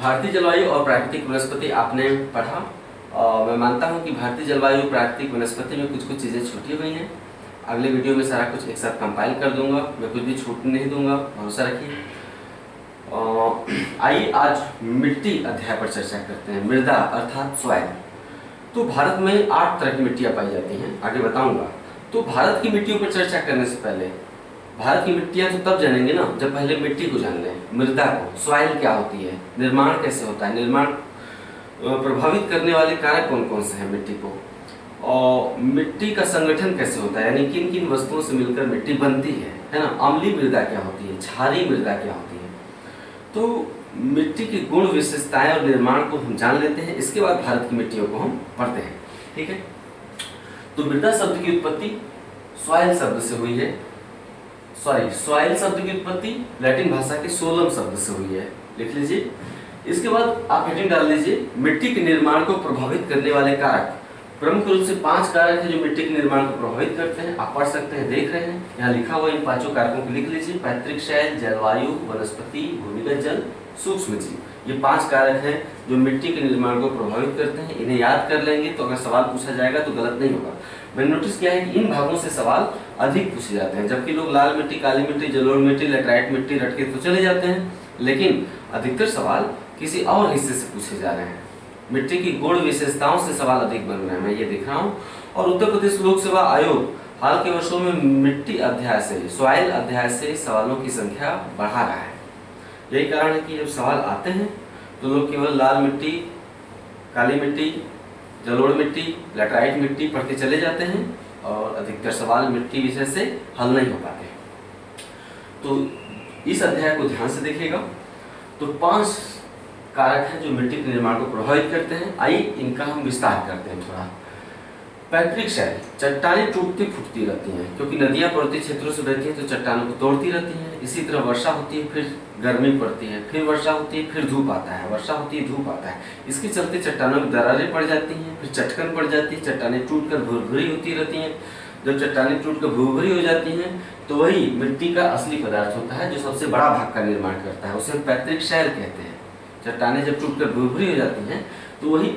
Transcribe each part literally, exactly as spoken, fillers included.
भारतीय जलवायु और प्राकृतिक वनस्पति आपने पढ़ा। और मैं मानता हूँ कि भारतीय जलवायु प्राकृतिक वनस्पति में कुछ कुछ चीज़ें छूटी हुई हैं। अगले वीडियो में सारा कुछ एक साथ कंपाइल कर दूंगा, मैं कुछ भी छूट नहीं दूंगा, भरोसा रखिए। आइए आज मिट्टी अध्याय पर चर्चा करते हैं, मृदा अर्थात सॉइल। तो भारत में आठ तरह की मिट्टियाँ पाई जाती हैं, आगे बताऊँगा। तो भारत की मिट्टियों पर चर्चा करने से पहले भारत की मिट्टियाँ तो तब जानेंगे ना जब पहले मिट्टी को जान लें, मृदा को, सॉइल क्या होती है, निर्माण कैसे होता है, निर्माण प्रभावित करने वाले कारक कौन कौन से हैं मिट्टी को, और मिट्टी का संगठन कैसे होता है, यानी किन किन वस्तुओं से मिलकर मिट्टी बनती है, है ना। अम्लीय मृदा क्या होती है, क्षारीय मृदा क्या होती है। तो मिट्टी की गुण विशेषताएँ और निर्माण को हम जान लेते हैं, इसके बाद भारत की मिट्टियों को हम पढ़ते हैं, ठीक है। तो मृदा शब्द की उत्पत्ति सॉइल शब्द से हुई है। सॉरी, सॉइल शब्द की उत्पत्ति लैटिन भाषा के सोलम शब्द से हुई है, लिख लीजिए। इसके बाद आप हेडिंग डाल लीजिए, मिट्टी के निर्माण को प्रभावित करने वाले कारक। प्रमुख रूप से पांच कारक हैं जो मिट्टी के निर्माण को प्रभावित करते हैं, आप पढ़ सकते हैं, देख रहे हैं यहाँ लिखा हुआ। इन पांचों कारकों को लिख लीजिए, पैतृक शैल, जलवायु, वनस्पति, भूमिगत जल, सूक्ष्म जीव। ये पांच कारक हैं जो मिट्टी के निर्माण को प्रभावित करते हैं। इन्हें याद कर लेंगे तो अगर सवाल पूछा जाएगा तो गलत नहीं होगा। मैंने नोटिस किया है कि इन भागों से सवाल अधिक पूछे जाते हैं, जबकि लोग लाल मिट्टी, काली मिट्टी, जलोढ़ मिट्टी, लैटराइट मिट्टी रटके तो चले जाते हैं, लेकिन अधिकतर सवाल किसी और हिस्से से पूछे जा रहे हैं। मिट्टी की गुण विशेषताओं से सवाल अधिक बन रहे हैं, मैं ये देख रहा हूँ। और उत्तर प्रदेश लोक सेवा आयोग हाल के वर्षों में मिट्टी अध्याय से, सॉइल अध्याय से सवालों की संख्या बढ़ा रहा है। यही कारण है कि जब सवाल आते हैं तो लोग केवल लाल मिट्टी, काली मिट्टी, जलोढ़ मिट्टी, लैटराइट मिट्टी पढ़ के चले जाते हैं और अधिकतर सवाल मिट्टी विषय से हल नहीं हो पाते। तो इस अध्याय को ध्यान से देखिएगा। तो पांच कारक हैं जो मिट्टी के निर्माण को प्रभावित करते हैं। आइए इनका हम विस्तार करते हैं थोड़ा। पैतृक शैल, चट्टानें टूटती फूटती रहती हैं क्योंकि नदियां पर्वतीय क्षेत्रों से बहती हैं तो चट्टानों को तोड़ती रहती हैं। इसी तरह वर्षा होती है, फिर गर्मी पड़ती है, फिर वर्षा होती है, फिर धूप आता है, वर्षा होती है, धूप आता है। इसके चलते चट्टानों में दरारें पड़ जाती हैं, फिर चटकन पड़ जाती है, चट्टानें टूटकर भुरभुरी होती रहती हैं। जब चट्टानें टूटकर भुरभुरी हो जाती हैं तो वही मिट्टी का असली पदार्थ होता है जो सबसे बड़ा भाग का निर्माण करता है, उसे पैतृक शैल कहते हैं। चट्टानें जब टूटकर भुरभुरी हो जाती हैं तो वही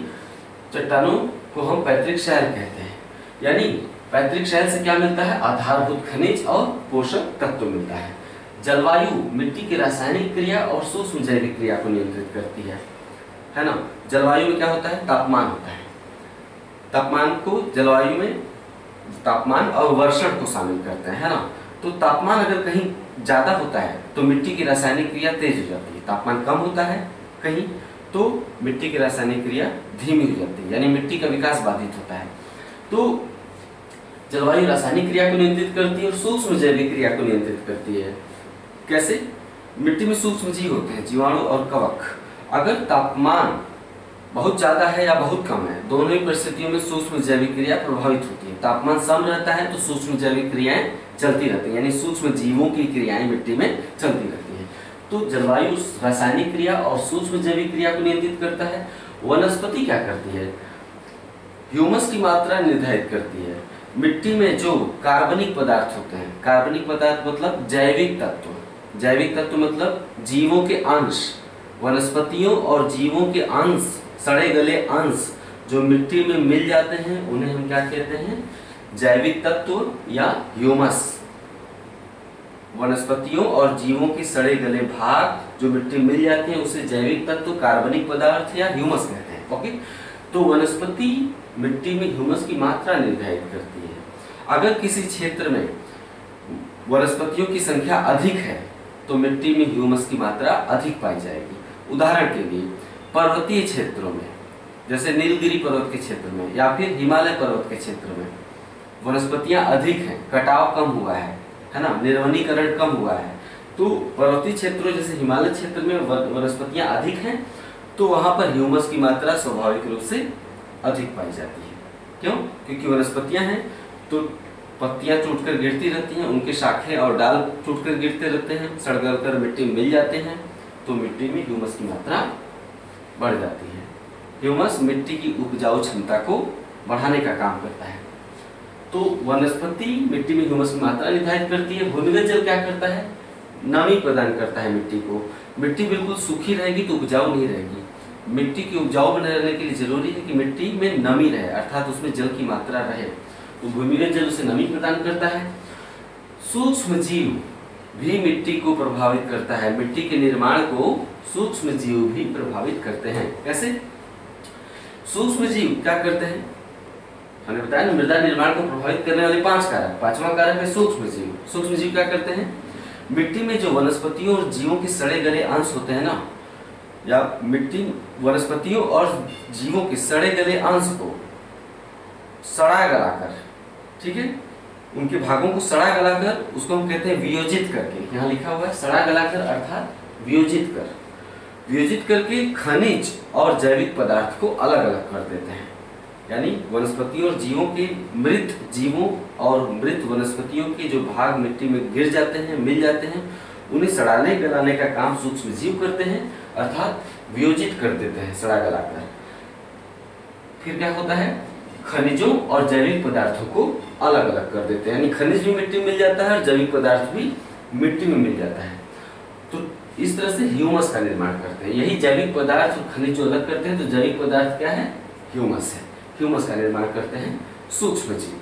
चट्टानों को हम पैतृक शैल कहते हैं। यानी पैतृक शैल से क्या मिलता है, आधारभूत खनिज और पोषक तत्व मिलता है। जलवायु मिट्टी की रासायनिक क्रिया और सूक्ष्म जैविक क्रिया को नियंत्रित करती है, है ना। जलवायु में क्या होता है, तापमान होता है। तापमान को जलवायु में तापमान और वर्षण को शामिल करते हैं, है ना। तो तापमान अगर कहीं ज्यादा होता है तो मिट्टी की रासायनिक क्रिया तेज हो जाती है, तापमान कम होता है कहीं तो मिट्टी की रासायनिक क्रिया धीमी हो जाती है, यानी मिट्टी का विकास बाधित होता है। तो जलवायु रासायनिक क्रिया को नियंत्रित करती है और सूक्ष्म जैविक क्रिया को नियंत्रित करती है। कैसे, मिट्टी में सूक्ष्म जीव होते हैं, जीवाणु और कवक। अगर तापमान बहुत ज्यादा है या बहुत कम है, दोनों ही परिस्थितियों में सूक्ष्म जैविक क्रिया प्रभावित होती है। तापमान सम रहता है तो सूक्ष्म जैविक क्रियाएं चलती रहती है, यानी सूक्ष्म जीवों की क्रियाएं मिट्टी में चलती रहती है। तो जलवायु रासायनिक क्रिया और सूक्ष्म जैविक क्रिया को नियंत्रित करता है। वनस्पति क्या करती है, ह्यूमस की मात्रा निर्धारित करती है। मिट्टी में जो कार्बनिक पदार्थ होते हैं, कार्बनिक पदार्थ मतलब जैविक तत्व, जैविक तत्व मतलब जीवों के अंश, वनस्पतियों और जीवों के अंश, सड़े गले अंश जो मिट्टी में मिल जाते हैं उन्हें हम क्या कहते हैं, जैविक तत्व या ह्यूमस। वनस्पतियों और जीवों के सड़े गले भाग जो मिट्टी मिल जाते हैं उसे जैविक तत्व, कार्बनिक पदार्थ या ह्यूमस कहते हैं, ओके। तो वनस्पति मिट्टी में ह्यूमस की मात्रा निर्धारित करती है। अगर किसी क्षेत्र में वनस्पतियों की संख्या अधिक है तो मिट्टी में ह्यूमस की मात्रा अधिक पाई जाएगी। उदाहरण के लिए पर्वतीय क्षेत्रों में, जैसे नीलगिरी पर्वत के क्षेत्र में या फिर हिमालय पर्वत के क्षेत्र में वनस्पतियाँ अधिक हैं, कटाव कम हुआ है, है ना, निर्वनीकरण कम हुआ है। तो पर्वतीय क्षेत्रों जैसे हिमालय क्षेत्र में वनस्पतियां अधिक हैं तो वहां पर ह्यूमस की मात्रा स्वाभाविक रूप से अधिक पाई जाती है। क्यों, क्योंकि वनस्पतियां हैं तो पत्तियां टूटकर गिरती रहती हैं, उनके शाखें और डाल टूटकर गिरते रहते हैं, सड़गल कर मिट्टी मिल जाते हैं तो मिट्टी में ह्यूमस की मात्रा बढ़ जाती है। ह्यूमस मिट्टी की उपजाऊ क्षमता को बढ़ाने का काम करता है। तो वनस्पति मिट्टी में ह्यूमस की मात्रा निर्धारित करती है। भूमिगत जल क्या करता है, नमी प्रदान करता है मिट्टी को। मिट्टी बिल्कुल सूखी रहेगी तो उपजाऊ नहीं रहेगी। मिट्टी की उपजाऊ बने रहने के लिए जरूरी है कि मिट्टी में नमी रहे, अर्थात उसमें जल की मात्रा रहे। तो भूमिगत जल उसे नमी प्रदान करता है। सूक्ष्म जीव भी मिट्टी को प्रभावित करता है। मिट्टी के निर्माण को सूक्ष्म जीव भी प्रभावित करते हैं। कैसे? सूक्ष्म जीव क्या करते हैं? हमने बताया ना, मृदा निर्माण को प्रभावित करने वाले पांच कारक। पांचवा कारक है सूक्ष्म जीव। सूक्ष्म जीव क्या करते हैं? मिट्टी में जो वनस्पतियों और जीवों के सड़े गले अंश होते हैं ना, या मिट्टी वनस्पतियों और जीवों के सड़े गले अंश को सड़ा गलाकर, ठीक है, उनके भागों को सड़ा गलाकर उसको हम कहते हैं वियोजित करके। यहाँ लिखा हुआ है सड़ा गलाकर अर्थात वियोजित कर। वियोजित करके खनिज और जैविक पदार्थ को अलग अलग कर देते हैं। यानी वनस्पतियों और जीवों के, मृत जीवों और मृत वनस्पतियों के जो भाग मिट्टी में गिर जाते हैं, मिल जाते हैं, उन्हें सड़ाने गलाने का काम सूक्ष्म जीव करते हैं, अर्थात वियोजित कर देते हैं सड़ा गलाकर। फिर क्या होता है? खनिजों और जैविक पदार्थों को अलग अलग कर देते हैं। यानी खनिज भी मिट्टी में मिल जाता है और जैविक पदार्थ भी मिट्टी में मिल जाता है। तो इस तरह से ह्यूमस का निर्माण करते हैं। यही जैविक पदार्थ और खनिज जो अलग करते हैं, तो जैविक पदार्थ क्या है? ह्यूमस है। ह्यूमस का निर्माण करते हैं सूक्ष्म जीव।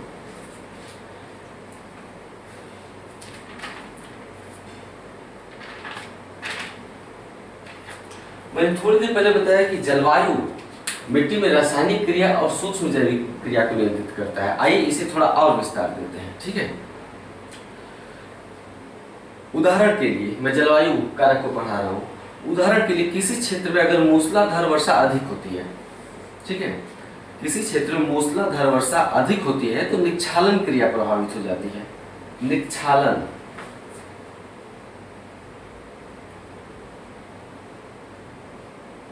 मैंने थोड़ी देर पहले बताया कि जलवायु मिट्टी में रासायनिक क्रिया और सूक्ष्म जैविक क्रिया को नियंत्रित करता है। आइए इसे थोड़ा और विस्तार देते हैं, ठीक है। उदाहरण के लिए, मैं जलवायु कारक को पढ़ा रहा हूं। उदाहरण के लिए, किसी क्षेत्र में अगर मूसलाधार वर्षा अधिक होती है, ठीक है, किसी क्षेत्र में मूसलाधार वर्षा अधिक होती है, तो निक्षालन क्रिया प्रभावित हो जाती है। निक्षालन,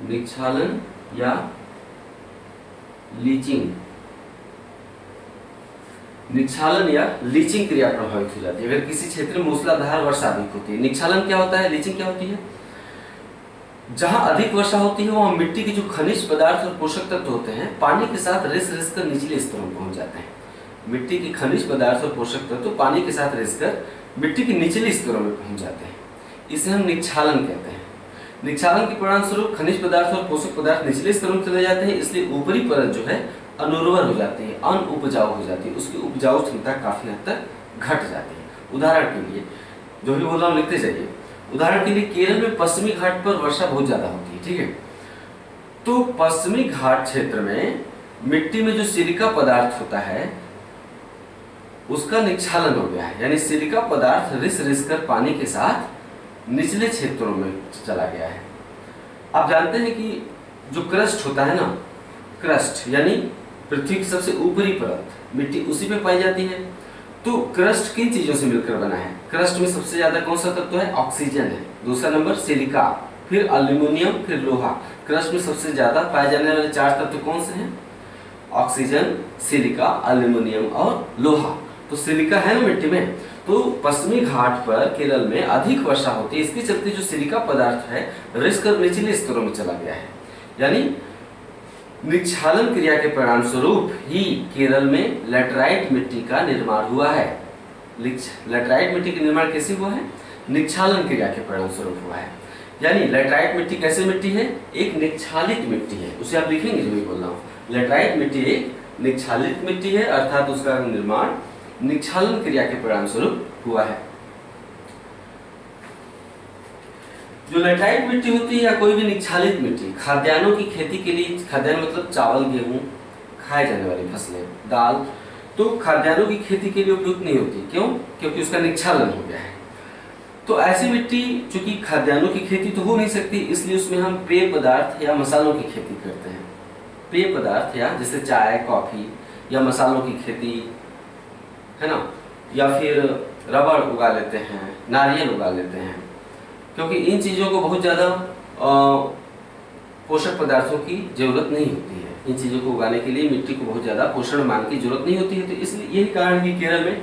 निक्षालन या लीचिंग, निक्षालन या लीचिंग क्रिया प्रभावित हो जाती है अगर किसी क्षेत्र में मूसलाधार वर्षा अधिक होती है। निक्षालन क्या होता है, लीचिंग क्या होती है? जहां अधिक वर्षा होती है वहां मिट्टी के जो खनिज पदार्थ और पोषक तत्व होते हैं, पानी के साथ रिस रिस कर निचले स्तरों में पहुंच जाते हैं। मिट्टी के खनिज पदार्थ और पोषक तत्व पानी के साथ रिस कर मिट्टी के निचले स्तरों में पहुंच जाते हैं। इसे हम निक्षालन कहते हैं। निक्षालन के परिणामस्वरूप खनिज पदार्थ और पोषक पदार्थ निचले स्तरों में चले जाते हैं, इसलिए ऊपरी परत जो है अनुर्वर हो जाती है, अनुपजाऊ हो जाती है, उसकी उपजाऊ क्षमता काफी हद तक घट जाती है। उदाहरण के लिए, जो भी बोल रहा हूँ लिखते जाइए। उदाहरण के लिए, केरल में पश्चिमी घाट पर वर्षा बहुत ज्यादा होती है, ठीक है, तो पश्चिमी घाट क्षेत्र में मिट्टी में जो सिलिका पदार्थ होता है उसका निक्षालन हो गया है। यानी सिलिका पदार्थ रिस रिस कर पानी के साथ निचले क्षेत्रों में चला गया है। आप जानते हैं कि जो क्रस्ट होता है ना, क्रस्ट यानी पृथ्वी की सबसे ऊपरी परत, मिट्टी उसी में पाई जाती है। तो क्रस्ट किन चीजों से मिलकर बना है? क्रस्ट में सबसे ज्यादा कौन सा तत्व है? ऑक्सीजन है। दूसरा नंबर सिलिका, फिर एल्यूमिनियम, फिर लोहा। क्रस्ट में सबसे ज्यादा पाए जाने वाले चार तत्व कौन से हैं? ऑक्सीजन, सिलिका, एल्यूमिनियम और लोहा। तो सिलिका है मिट्टी में। तो पश्चिमी घाट पर केरल में अधिक वर्षा होती है, इसके चलते जो सिलिका पदार्थ है रिसकर निचले स्तरों में चला गया है। यानी निक्षालन क्रिया के परिणाम स्वरूप ही केरल में लैटराइट मिट्टी का निर्माण हुआ है। लैटराइट मिट्टी का निर्माण कैसे हुआ है? निक्षालन क्रिया के परिणाम स्वरूप हुआ है। यानी लैटराइट मिट्टी कैसे मिट्टी है? एक निक्षालित मिट्टी है। उसे आप लिखेंगे, जो भी बोल रहा हूँ, लैटराइट मिट्टी एक निक्षालित मिट्टी है, अर्थात उसका निर्माण निक्षालन क्रिया के परिणाम स्वरूप हुआ है। जो लैटराइट मिट्टी होती है या कोई भी निक्षालित मिट्टी खाद्यान्नों की खेती के लिए, खाद्यान्न मतलब चावल, गेहूं, खाए जाने वाली फसलें, दाल, तो खाद्यान्नों की खेती के लिए उपयुक्त नहीं होती। क्यों? क्योंकि उसका निक्षालन हो गया है। तो ऐसी मिट्टी, चूंकि खाद्यान्नों की खेती तो हो नहीं सकती, इसलिए उसमें हम पेय पदार्थ या मसालों की खेती करते हैं। पेय पदार्थ या जैसे चाय, कॉफी या मसालों की खेती, है ना, या फिर रबड़ उगा लेते हैं, नारियल उगा लेते हैं, क्योंकि इन चीज़ों को बहुत ज़्यादा पोषक पदार्थों की जरूरत नहीं होती है। इन चीज़ों को उगाने के लिए मिट्टी को बहुत ज़्यादा पोषण मान की जरूरत नहीं होती है। तो इसलिए यही कारण है कि केरल में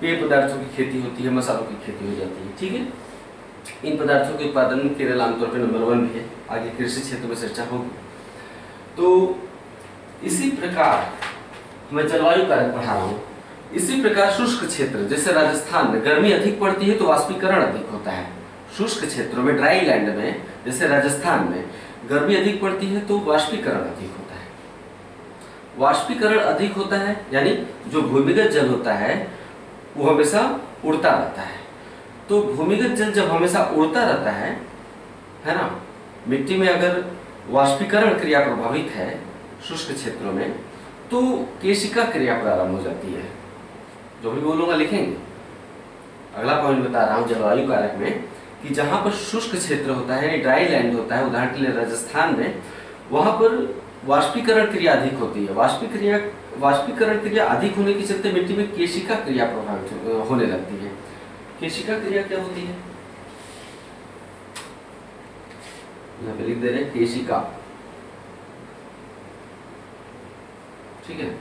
पेय पदार्थों की खेती होती है, मसालों की खेती हो जाती है, ठीक है। इन पदार्थों के उत्पादन में केरल आमतौर पर नंबर वन भी है। आगे कृषि क्षेत्र में चर्चा होगी। तो इसी प्रकार मैं जलवायु कारक पढ़ा रहा हूँ। इसी प्रकार शुष्क क्षेत्र जैसे राजस्थान में गर्मी अधिक पड़ती है तो वाष्पीकरण अधिक होता है। शुष्क क्षेत्रों में ड्राई लैंड में जैसे राजस्थान में गर्मी अधिक पड़ती है तो वाष्पीकरण अधिक होता है। वाष्पीकरण अधिक होता है यानी जो भूमिगत जल होता है वो हमेशा उड़ता रहता है। तो भूमिगत जल जब हमेशा उड़ता रहता है है ना, मिट्टी में अगर वाष्पीकरण क्रिया प्रभावित है शुष्क क्षेत्रों में तो केशिका क्रिया प्रारंभ हो जाती है। जो भी बोलूंगा लिखेंगे। अगला पॉइंट बता रहा हूँ जलवायु कारक में कि जहाँ पर शुष्क क्षेत्र होता है यानी ड्राई लैंड होता है, उदाहरण के लिए राजस्थान में, वहाँ पर वाष्पीकरण क्रिया अधिक होती है। वाष्पीक्रिया वाष्पीकरण क्रिया अधिक होने के चलते मिट्टी में केशिका क्रिया प्रभावित होने लगती है। केशिका क्रिया क्या होती है यहाँ पे लिख दे रहे हैं केशिका, ठीक है।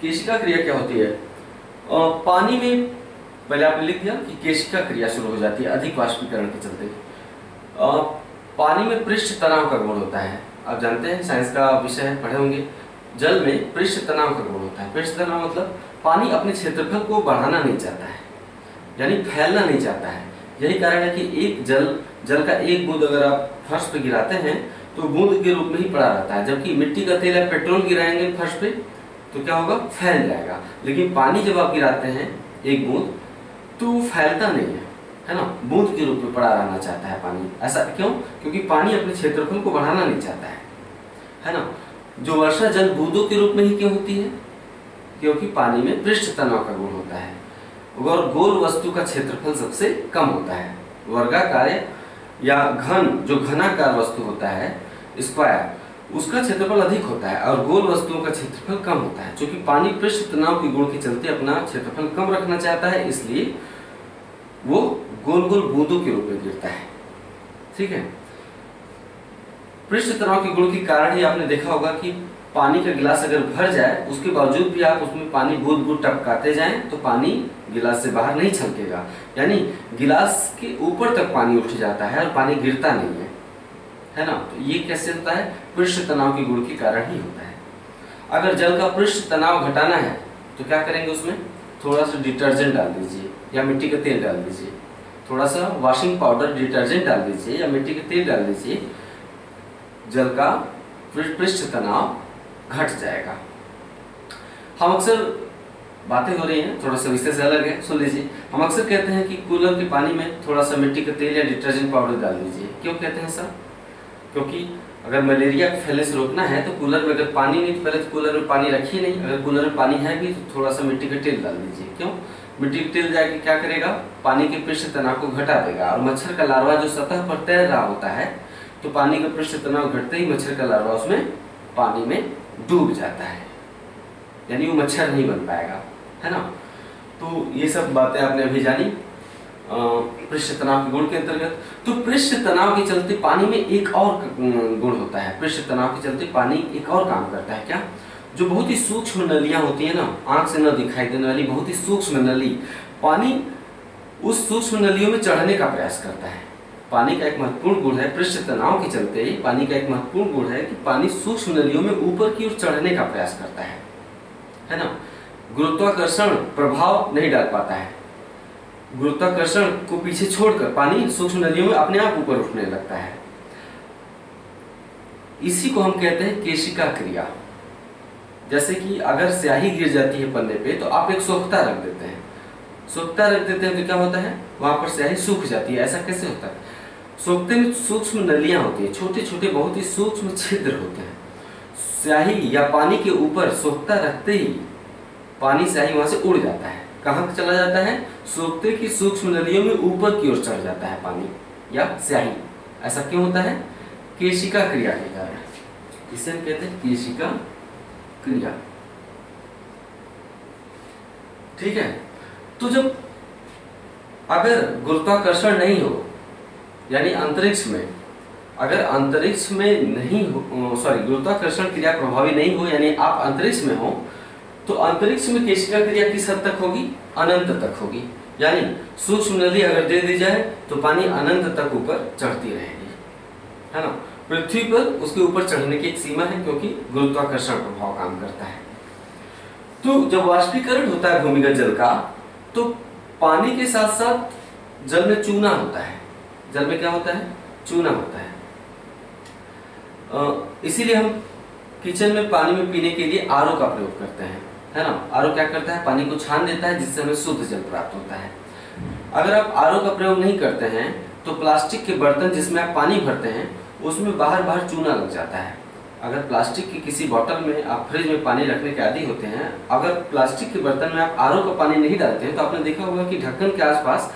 केशिका क्रिया क्या होती है? आ, पानी में पहले आपने लिख दिया कि केशिका क्रिया शुरू हो जाती है अधिक वाष्पीकरण के चलते। आ, पानी में पृष्ठ तनाव का गुण होता है, आप जानते हैं साइंस का विषय है, पढ़े होंगे। जल में पृष्ठ तनाव का गुण होता है। पृष्ठ तनाव मतलब पानी अपने क्षेत्रफल को बढ़ाना नहीं चाहता है यानी फैलना नहीं चाहता है। यही कारण है कि एक जल जल का एक बूंद अगर आप फर्श पर गिराते हैं तो बूंद के रूप में ही पड़ा रहता है, जबकि मिट्टी का तेल या पेट्रोल गिराएंगे फर्श पे तो क्या होगा, फैल जाएगा। लेकिन पानी जब आप गिराते हैं एक बूंद तो फैलता नहीं है, है ना, बूंद के रूप में पड़ा रहना चाहता है पानी। ऐसा क्यों? क्योंकि पानी अपने क्षेत्रफल को बढ़ाना नहीं चाहता है, है ना। जो वर्षा जल बूंदों के रूप में ही क्यों होती है? क्योंकि पानी में पृष्ठ तनाव का गुण होता है और गोल वस्तु का क्षेत्रफल सबसे कम होता है। वर्गाकार या घन, जो घनाकार वस्तु होता है स्क्वायर, उसका क्षेत्रफल अधिक होता है और गोल वस्तुओं का क्षेत्रफल कम होता है। क्योंकि पानी पृष्ठ तनाव के गुण के चलते अपना क्षेत्रफल कम रखना चाहता है, इसलिए वो गोल गोल बूंदों के रूप में गिरता है, ठीक है। पृष्ठ तनाव के गुण के कारण ही आपने देखा होगा कि पानी का गिलास अगर भर जाए उसके बावजूद भी आप उसमें पानी बूंद बूंद टपकाते जाएं तो पानी गिलास से बाहर नहीं छलकेगा, यानी गिलास के ऊपर तक पानी उठ जाता है और पानी गिरता नहीं है, है ना। तो ये कैसे होता है? पृष्ठ तनाव के गुण के कारण ही होता है। अगर जल का पृष्ठ तनाव घटाना है तो क्या करेंगे, उसमें थोड़ा सा डिटर्जेंट डाल दीजिए या मिट्टी का तेल डाल दीजिए, थोड़ा सा वॉशिंग पाउडर डिटर्जेंट डाल दीजिए या मिट्टी का तेल डाल दीजिए, जल का पृष्ठ तनाव घट जाएगा। हम अक्सर, बातें हो रही हैं थोड़ा सा विषय से अलग है, सुन लीजिए। हम अक्सर कहते हैं कि कूलर के पानी में थोड़ा सा मिट्टी का तेल या डिटर्जेंट पाउडर डाल दीजिए। क्यों कहते हैं सर? क्योंकि अगर मलेरिया को फैलने से रोकना है तो कूलर में अगर पानी नहीं, पहले तो कूलर में पानी रखिए नहीं, अगर कूलर में पानी है भी तो थोड़ा सा मिट्टी का तेल डाल दीजिए। क्यों? मिट्टी का तेल जाके क्या करेगा, पानी के पृष्ठ तनाव को घटा देगा और मच्छर का लार्वा जो सतह पर तैर रहा होता है तो पानी का पृष्ठ तनाव घटते ही मच्छर का लार्वा उसमें पानी में डूब जाता है, यानी वो मच्छर नहीं बन पाएगा, है ना। तो ये सब बातें आपने अभी जानी पृष्ठ तनाव के गुण के अंतर्गत। तो पृष्ठ तनाव के चलते पानी में एक और गुण होता है, पृष्ठ तनाव के चलते पानी एक और काम करता है। क्या? जो बहुत ही सूक्ष्म नलियां होती है ना, आंख से न दिखाई देने वाली बहुत ही सूक्ष्म नली, पानी उस सूक्ष्म नलियों में चढ़ने का प्रयास करता है। पानी का एक महत्वपूर्ण गुण है, पृष्ठ तनाव के चलते पानी का एक महत्वपूर्ण गुण है कि पानी सूक्ष्म नलियों में ऊपर की ओर चढ़ने का प्रयास करता है, है ना। गुरुत्वाकर्षण प्रभाव नहीं डाल पाता है, गुरुत्वाकर्षण को पीछे छोड़कर पानी सूक्ष्म नलियों में अपने आप ऊपर उठने लगता है। इसी को हम कहते हैं केशिका क्रिया। जैसे कि अगर स्याही गिर जाती है पन्ने पे तो आप एक सोखता रख देते हैं, सोखता रख देते हैं तो क्या होता है, वहां पर स्याही सूख जाती है। ऐसा कैसे होता है? सोखते में सूक्ष्म नलियां होती है, छोटे छोटे बहुत ही सूक्ष्म छिद्र होते हैं। स्याही या पानी के ऊपर सोखता रखते ही पानी स्याही वहां से उड़ जाता है। कहाँ चला जाता है? सोखते की सूक्ष्म नलियों में ऊपर की ओर चढ़ जाता है पानी या स्याही। ऐसा क्यों होता है? केशिका क्रिया के कारण। इसे हम कहते हैं केशिका क्रिया, ठीक है। तो जब अगर गुरुत्वाकर्षण नहीं हो यानी अंतरिक्ष में, अगर अंतरिक्ष में नहीं हो, सॉरी गुरुत्वाकर्षण क्रिया प्रभावी नहीं हो यानी आप अंतरिक्ष में हो, तो अंतरिक्ष में केशिका क्रिया किस हद तक होगी? अनंत तक होगी। यानी सूक्ष्म नली अगर दे दी जाए तो पानी अनंत तक ऊपर चढ़ती रहेगी, है ना। पृथ्वी पर उसके ऊपर चढ़ने की एक सीमा है क्योंकि गुरुत्वाकर्षण प्रभाव काम करता है। तो जब वाष्पीकरण होता है भूमिगत जल का तो पानी के साथ साथ जल में चूना होता है। जल में क्या होता है? चूना होता है। इसीलिए हम किचन में पानी में पीने के लिए आर ओ का प्रयोग करते हैं, है ना। आर ओ क्या करता है? पानी को छान देता है जिससे हमें शुद्ध जल प्राप्त होता है। अगर आप आर ओ का प्रयोग नहीं करते हैं तो प्लास्टिक के बर्तन जिसमें आप पानी भरते हैं उसमें बाहर बाहर चूना लग जाता है। अगर प्लास्टिक की किसी बोतल में आप फ्रिज में पानी रखने के आदी होते हैं, अगर प्लास्टिक के बर्तन में आप आर ओ का पानी नहीं डालते हैं तो आपने देखा होगा कि ढक्कन के आसपास,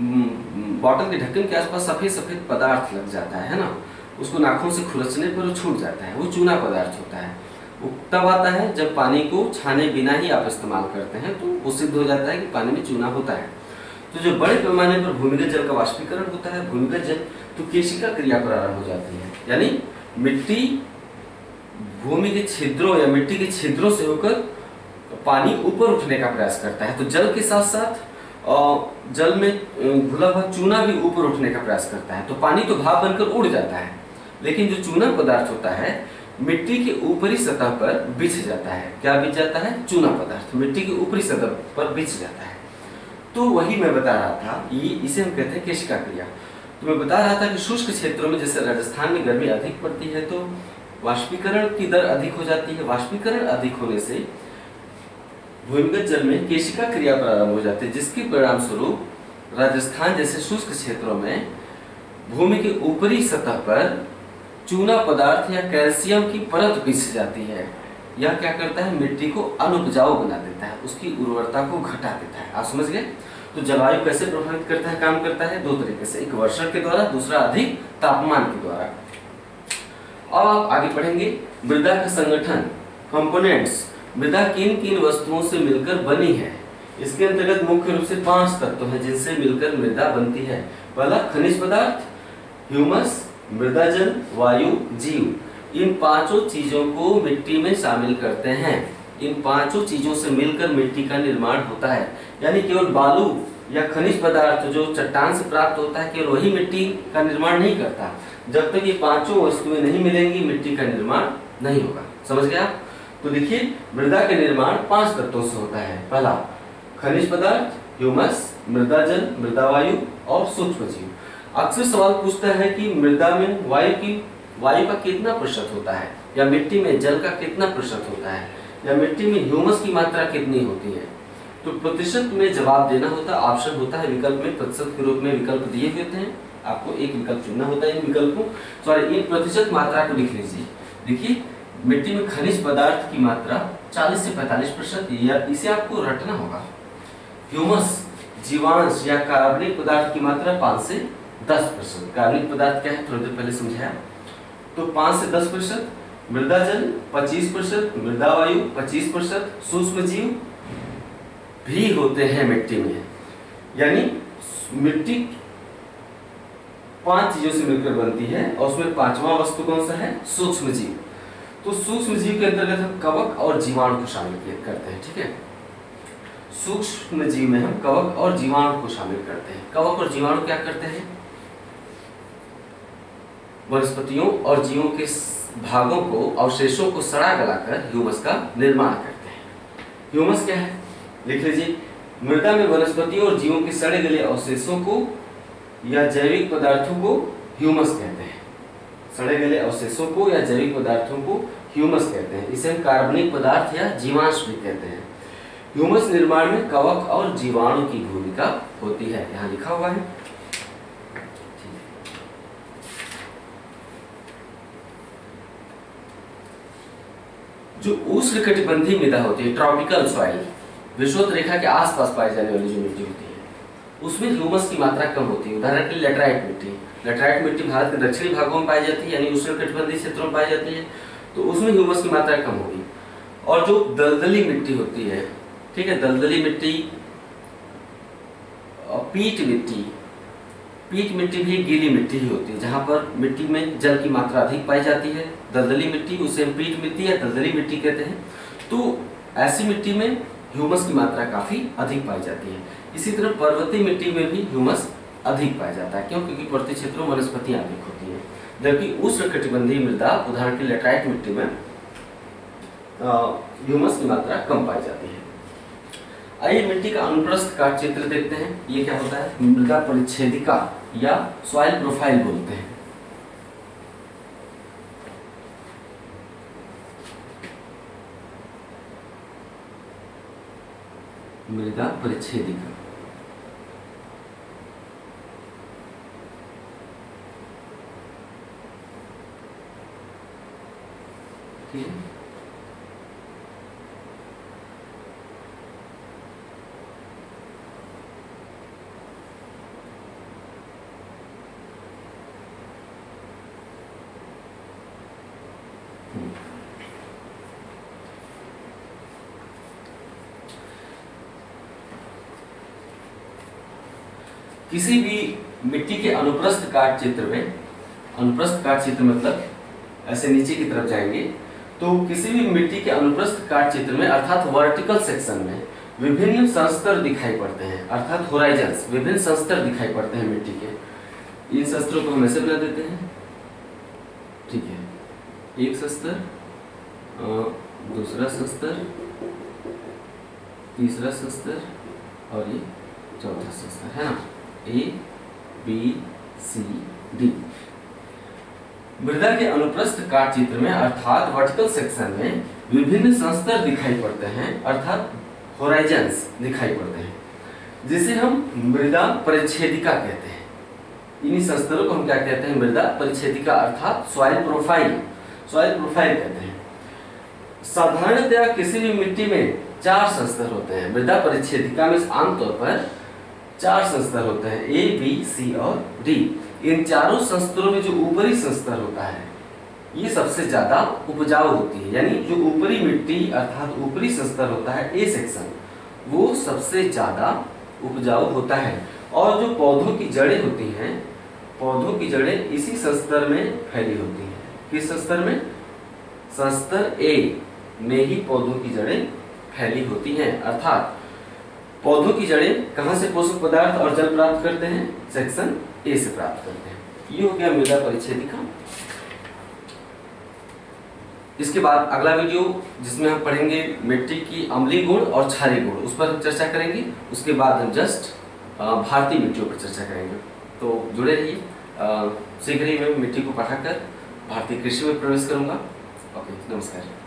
बोतल के ढक्कन के आसपास सफ़ेद सफ़ेद पदार्थ लग जाता है ना। उसको नाखून से खुरचने पर वो छूट जाता है, वो चूना पदार्थ होता है। वो तब आता है जब पानी को छाने बिना ही आप इस्तेमाल करते हैं तो वो सिद्ध हो जाता है कि पानी में चूना होता है। तो जो बड़े पैमाने पर भूमिगत जल का वाष्पीकरण होता है, भूमिगत जल तो केशिका क्रिया प्रारंभ हो जाती है, यानी मिट्टी भूमि के छिद्रों या मिट्टी के छिद्रों से होकर पानी ऊपर उठने का प्रयास करता है। तो जल के साथ साथ जल में घुला हुआ चूना भी ऊपर उठने का प्रयास करता है। तो पानी तो भाप बनकर उड़ जाता है, लेकिन जो चूना पदार्थ होता है मिट्टी के ऊपरी सतह पर बिछ जाता है। क्या बिछ जाता है? चूना पदार्थ मिट्टी की ऊपरी सतह पर बिछ जाता है। तो वही मैं बता रहा था, ये इसे हम कहते हैं केशिका क्रिया। तो मैं बता रहा था कि शुष्क क्षेत्रों में जैसे राजस्थान में गर्मी अधिक पड़ती है तो वाष्पीकरण की दर अधिक हो जाती है। वाष्पीकरण अधिक होने से भूमिगत जल में केशिका क्रिया प्रारंभ हो जाती है, जिसके परिणाम स्वरूप राजस्थान जैसे शुष्क क्षेत्रों में भूमि के ऊपरी सतह पर चूना पदार्थ या कैल्शियम की परत बिछ जाती है। यह क्या करता है? मिट्टी को अनुपजाऊ बना देता है, उसकी उर्वरता को घटा देता है। आप समझ गए? तो जलवायु कैसे प्रभावित करता है, काम करता है? दो तरीके से, एक वर्षण के द्वारा, दूसरा अधिक तापमान के द्वारा। अब आप आगे पढ़ेंगे मृदा का संगठन, कंपोनेंट्स। मृदा किन किन वस्तुओं से मिलकर बनी है? इसके अंतर्गत मुख्य रूप से पांच तत्व हैं जिनसे मिलकर मृदा बनती है। पहला खनिज पदार्थ, ह्यूमस, मृदा जल, वायु, जीव। इन पांचों चीजों को मिट्टी में शामिल करते हैं। इन पांचों चीजों से मिलकर मिट्टी का निर्माण होता है। यानी केवल बालू या खनिज पदार्थ जो चट्टान से प्राप्त होता है केवल वही मिट्टी का निर्माण नहीं करता। जब तक ये पांचों वस्तुएं नहीं मिलेंगी मिट्टी का निर्माण नहीं होगा। समझ गया? तो देखिए मृदा के निर्माण पांच तत्वों से होता है। पहला खनिज पदार्थ, ह्यूमस, मृदा जल, मृदा वायु और सूक्ष्म जीव। अक्सर सवाल पूछता है कि मृदा में वायु की वायु का कितना प्रतिशत होता है, या मिट्टी में जल का कितना प्रतिशत होता है, या मिट्टी में ह्यूमस की मात्रा कितनी होती है। तो प्रतिशत में जवाब देना होता है, ऑप्शन होता है विकल्प में, प्रतिशत के रूप में विकल्प दिए होते हैं, आपको एक विकल्प चुनना होता है। इन विकल्पों सॉरी इन प्रतिशत मात्रा को लिख लीजिए। देखिए मिट्टी में खनिज पदार्थ की मात्रा चालीस से पैंतालीस प्रतिशत, या इसे आपको रटना होगा। ह्यूमस, जीवांश या कार्बनिक पदार्थ की मात्रा पाँच से दस प्रतिशत। कार्बनिक पदार्थ क्या है थोड़ी देर पहले समझाया, तो पाँच से दस प्रतिशत। मृदा जल पच्चीस प्रतिशत, मृदा वायु पच्चीस प्रतिशत, सूक्ष्म जीव भी होते हैं मिट्टी में। यानी मिट्टी पांच चीजों से मिलकर बनती है और उसमें पांचवा वस्तु कौन सा है? सूक्ष्म जीव। तो सूक्ष्म जीव के अंतर्गत हम कवक और जीवाणु को शामिल करते हैं। ठीक है, सूक्ष्म जीव में हम कवक और जीवाणु को शामिल करते हैं। कवक और जीवाणु क्या करते हैं? वनस्पतियों और जीवों के भागों को, अवशेषों को सड़ा गलाकर ह्यूमस का निर्माण करते हैं। ह्यूमस क्या है लिख लीजिए, मृदा में वनस्पतियों और जीवों के सड़े गले अवशेषों को या जैविक पदार्थों को ह्यूमस कहते हैं। सड़े गले अवशेषों को या जैविक पदार्थों को ह्यूमस कहते हैं। इसे हम कार्बनिक पदार्थ या जीवांश भी कहते हैं। ह्यूमस निर्माण में कवक और जीवाणु की भूमिका होती है, यहाँ लिखा हुआ है। जो उष्ण कटिबंधीय मृदा होती है, ट्रॉपिकल सॉइल, विषुवत रेखा के आसपास पाई जाने वाली जो मिट्टी होती है, उसमें ह्यूमस की मात्रा कम होती है। उदाहरण के लिए लेटराइट मिट्टी। लेटराइट मिट्टी भारत के दक्षिणी भागों में पाई जाती है, यानी उष्ण कटिबंधीय क्षेत्रों में पाई जाती है, तो उसमें ह्यूमस की मात्रा कम होगी। और जो दलदली मिट्टी होती है, ठीक है, दलदली मिट्टी, पीट मिट्टी, पीट मिट्टी भी गीली मिट्टी ही होती है, जहाँ पर मिट्टी में जल की मात्रा अधिक पाई जाती है। दलदली मिट्टी उसे पीट मिट्टी या दलदली मिट्टी कहते हैं। तो ऐसी मिट्टी में ह्यूमस की मात्रा काफ़ी अधिक पाई जाती है। इसी तरह पर्वतीय मिट्टी में भी ह्यूमस अधिक पाया जाता है, क्यों? क्योंकि पर्वतीय क्षेत्रों में वनस्पतियाँ अधिक होती हैं। जबकि उष्णकटिबंधीय मृदा उदाहरण की लेटराइट मिट्टी में ह्यूमस की मात्रा कम पाई जाती है। आइए मिट्टी का अनुप्रस्थ का चित्र देखते हैं। ये क्या होता है? मृदा परिच्छेदिका या सॉइल प्रोफाइल बोलते हैं। मृदा परिच्छेदिका ठीक है। किसी भी मिट्टी के अनुप्रस्थ काट चित्र में, अनुप्रस्थ काट चित्र मतलब ऐसे नीचे की तरफ जाएंगे तो किसी भी मिट्टी के अनुप्रस्थ काट चित्र में अर्थात वर्टिकल सेक्शन में विभिन्न संस्तर दिखाई पड़ते हैं, अर्थात होराइजन्स, विभिन्न संस्तर दिखाई पड़ते हैं मिट्टी के। इन संस्तरों को हम ऐसे बना देते हैं, ठीक है। एक संस्तर, दूसरा संस्तर, तीसरा संस्तर और ये चौथा संस्तर, है ना, ए बी सी डी। मृदा के अनुप्रस्थ काट चित्र में अर्थात वर्टिकल सेक्शन में विभिन्न संस्तर दिखाई पड़ते हैं, अर्थात होराइजन्स दिखाई पड़ते हैं, जिसे हम मृदा परिच्छेदिका कहते हैं। इन्हीं संस्तरों को हम क्या कहते हैं? मृदा परिच्छेदिका अर्थात सॉइल प्रोफाइल, सॉइल प्रोफाइल कहते हैं। साधारणतया किसी भी मिट्टी में चार संस्तर होते हैं। मृदा परिच्छेदिका में आमतौर पर चार संस्तर होते हैं, ए बी सी और डी। इन चारों संस्तरों में जो ऊपरी संस्तर होता है ये सबसे ज्यादा उपजाऊ होती है, यानी जो ऊपरी मिट्टी अर्थात ऊपरी संस्तर होता है ए सेक्शन, वो सबसे ज्यादा उपजाऊ होता है। और जो पौधों की जड़ें होती हैं, पौधों की जड़ें इसी संस्तर में फैली होती हैं। किस संस्तर में? संस्तर ए में ही पौधों की जड़ें फैली होती हैं। अर्थात पौधों की जड़ें कहाँ से पोषक पदार्थ और जल प्राप्त करते हैं? सेक्शन ए से प्राप्त करते हैं। ये हो गया मृदा परिच्छेदिका। इसके बाद अगला वीडियो जिसमें हम पढ़ेंगे मिट्टी की अम्लीय गुण और क्षारीय गुण, उस पर हम चर्चा करेंगे। उसके बाद हम जस्ट भारतीय मिट्टियों पर चर्चा करेंगे। तो जुड़े रहिए, शीघ्र ही मैं मिट्टी को पढ़ाकर भारतीय कृषि में प्रवेश करूँगा। ओके, नमस्कार।